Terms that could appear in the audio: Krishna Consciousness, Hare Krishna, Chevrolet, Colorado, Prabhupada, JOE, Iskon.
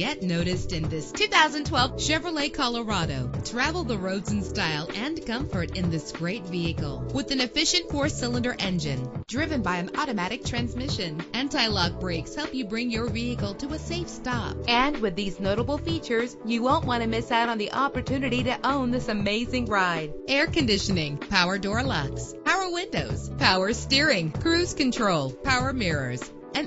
Get noticed in this 2012 Chevrolet Colorado. Travel the roads in style and comfort in this great vehicle. With an efficient 4-cylinder engine driven by an automatic transmission, anti-lock brakes help you bring your vehicle to a safe stop. And with these notable features, you won't want to miss out on the opportunity to own this amazing ride. Air conditioning, power door locks, power windows, power steering, cruise control, power mirrors, an